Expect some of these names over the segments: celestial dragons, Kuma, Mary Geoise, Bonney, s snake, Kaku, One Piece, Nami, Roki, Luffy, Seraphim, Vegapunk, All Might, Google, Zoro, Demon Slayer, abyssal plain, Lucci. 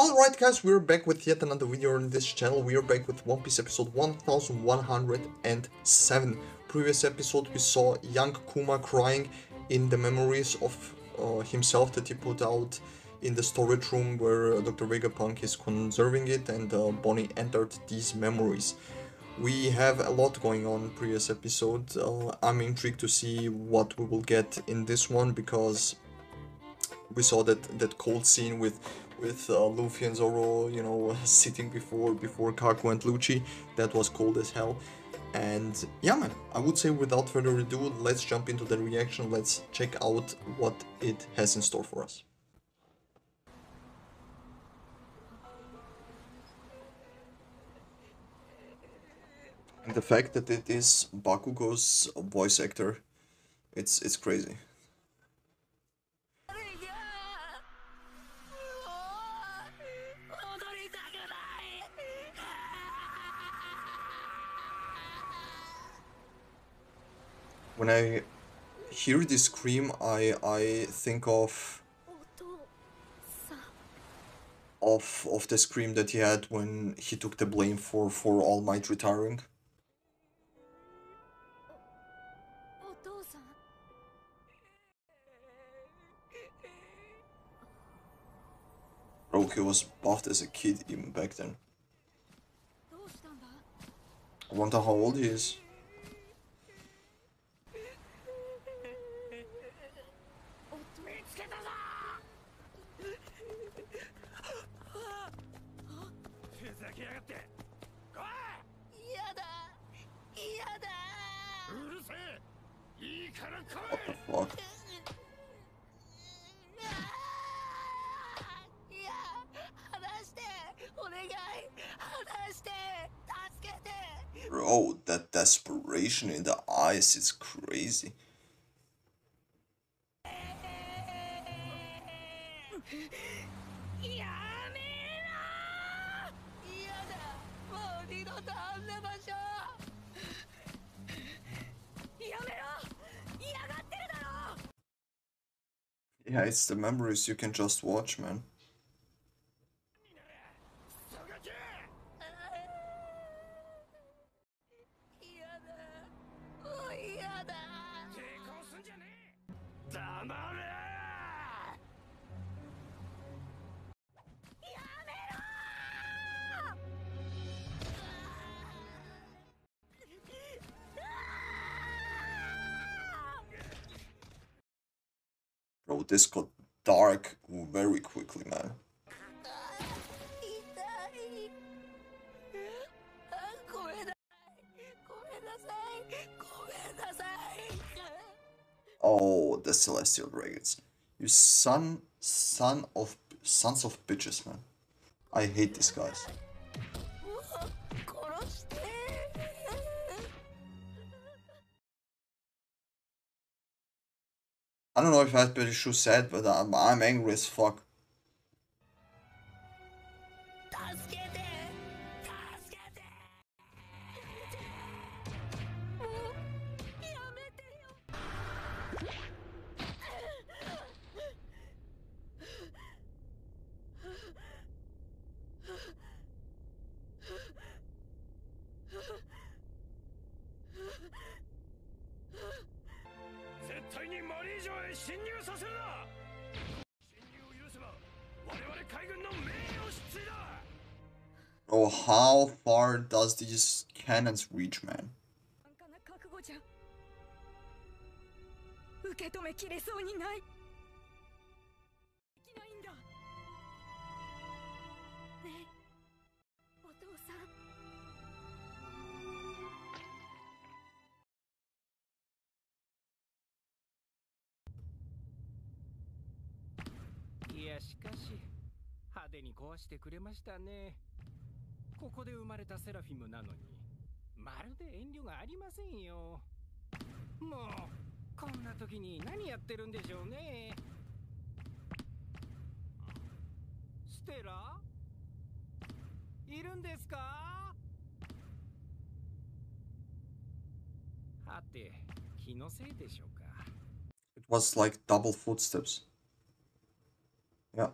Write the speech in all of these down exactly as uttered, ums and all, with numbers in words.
Alright guys, we're back with yet another video on this channel. We are back with One Piece episode one thousand one hundred seven. Previous episode we saw young Kuma crying in the memories of uh, himself that he put out in the storage room where uh, Doctor Vegapunk is conserving it, and uh, Bonney entered these memories. We have a lot going on previous episode. Uh, I'm intrigued to see what we will get in this one, because we saw that, that cold scene with with uh, Luffy and Zoro, you know, sitting before before Kaku and Lucci. That was cold as hell. And yeah, man, I would say without further ado, let's jump into the reaction. Let's check out what it has in store for us. And the fact that it is Bakugo's voice actor, it's it's crazy. When I hear this scream, I I think of of of the scream that he had when he took the blame for for All Might retiring. Roki was buffed as a kid even back then. I wonder how old he is. What the fuck? Bro, that desperation in the eyes is crazy. Yeah, it's the memories you can just watch, man. Bro, this got dark very quickly, man. Oh, the celestial dragons. You son, son of, sons of bitches, man. I hate these guys. I don't know if that's pretty sure said, but I'm, I'm angry as fuck. Oh, how far does these cannons reach, man? It was like double footsteps. Yeah.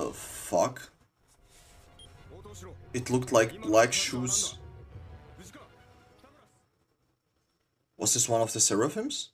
the fuck? It looked like black shoes. Was this one of the Seraphims?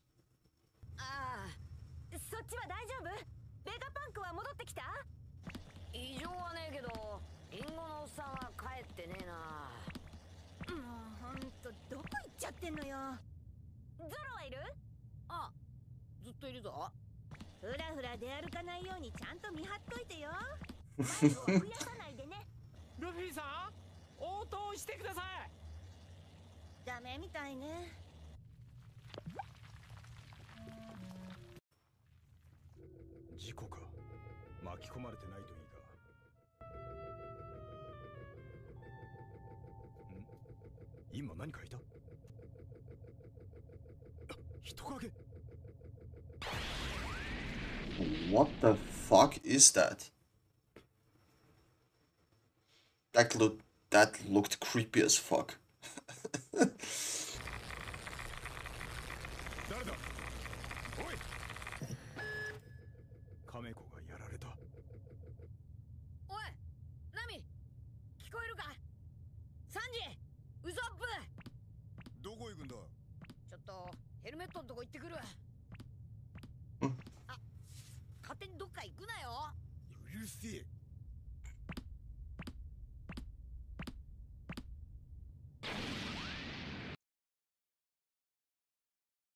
What the fuck is that? That looked that looked creepy as fuck.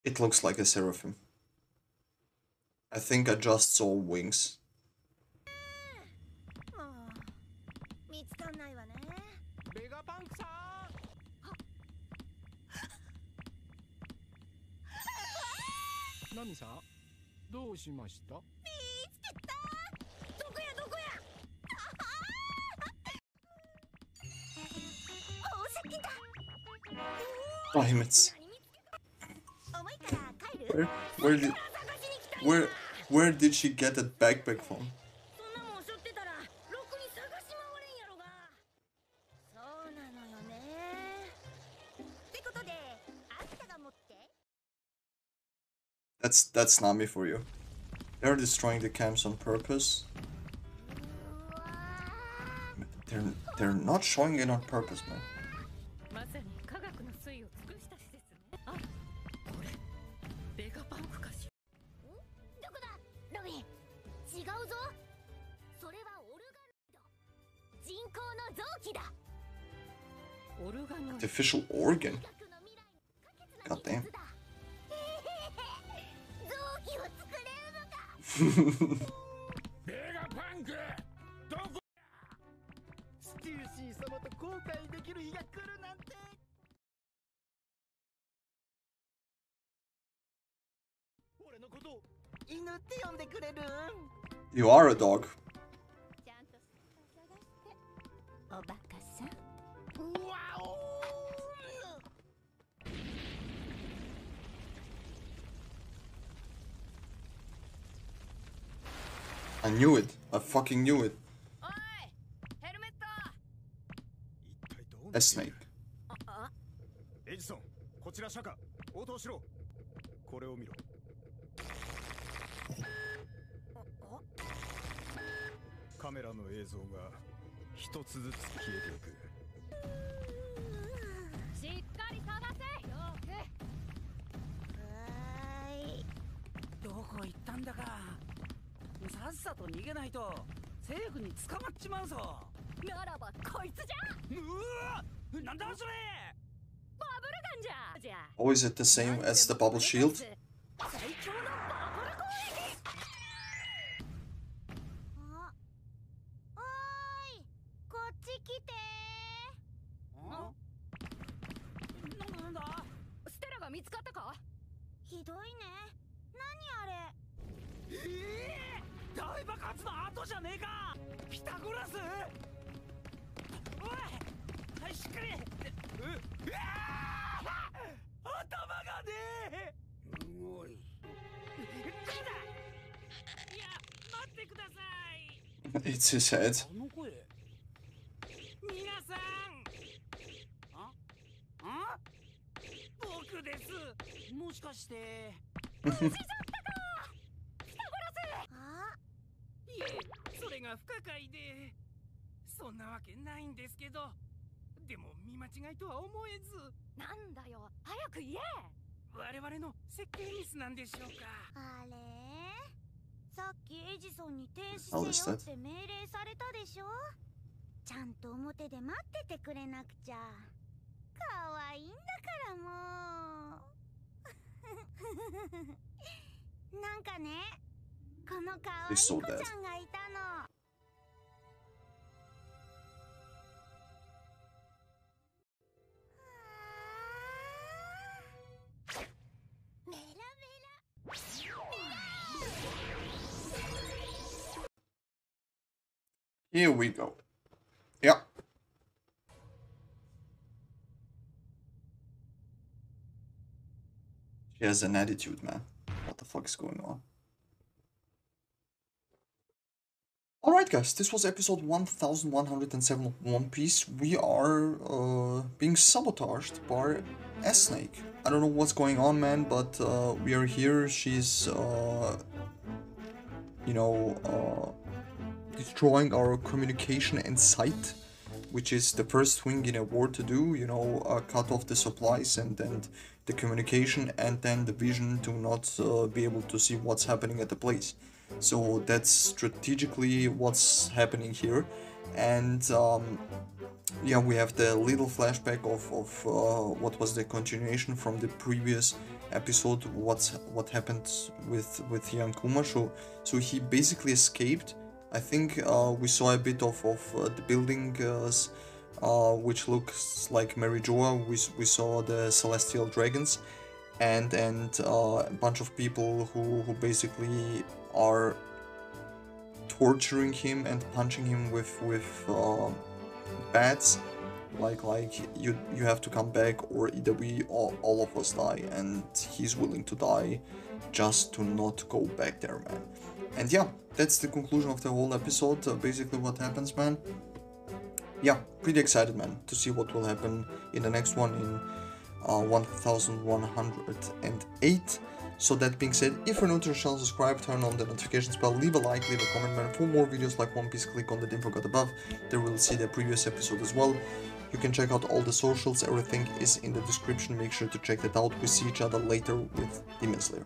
It looks like a Seraphim. I think I just saw wings. Damn it. Where, where did, where, where did she get that backpack from? That's, that's Nami for you. They're destroying the camps on purpose. They're, they're not showing it on purpose, man. The official organ. God damn. You are a dog. I knew it. I fucking knew it. A snake. Oh, is it the same as the bubble shield? It's his head. が不可解で、そんなわけないんですけど、でも見間違いとは思えず。なんだよ、早く言え。我々の設計ミスなんでしょうか。あれ、さっきエジソンに停止せよって命令されたでしょ。ちゃんと表で待っててくれなくちゃ。可愛いんだからもう。なんかね、この可愛い子ちゃんがいたの。メラメラ。Here we go. Yep. She has an attitude, man. What the fuck is going on? Alright guys, this was episode one thousand one hundred seven of One Piece. We are uh, being sabotaged by S-Snake. I don't know what's going on, man, but uh, we are here. She's, uh, you know, uh, destroying our communication and sight, which is the first thing in a war to do, you know, uh, cut off the supplies and then the communication and then the vision to not uh, be able to see what's happening at the place. So that's strategically what's happening here, and um, yeah, we have the little flashback of, of uh, what was the continuation from the previous episode, what's what happened with with young Kuma. So, so he basically escaped. I think uh, we saw a bit of, of uh, the building uh, uh, which looks like Mary Geoise. We, we saw the celestial dragons and, and uh, a bunch of people who, who basically are torturing him and punching him with with uh, bats, like like you you have to come back or either we all, all of us die, and he's willing to die just to not go back there, man. And yeah, that's the conclusion of the whole episode, uh, basically what happens, man. Yeah, pretty excited, man, to see what will happen in the next one in uh, one thousand one hundred eight. So that being said, if you're new to the channel, subscribe, turn on the notifications bell, leave a like, leave a comment, man. For more videos like One Piece, click on the info card above. There we'll see the previous episode as well. You can check out all the socials, everything is in the description, make sure to check that out. We see each other later with Demon Slayer.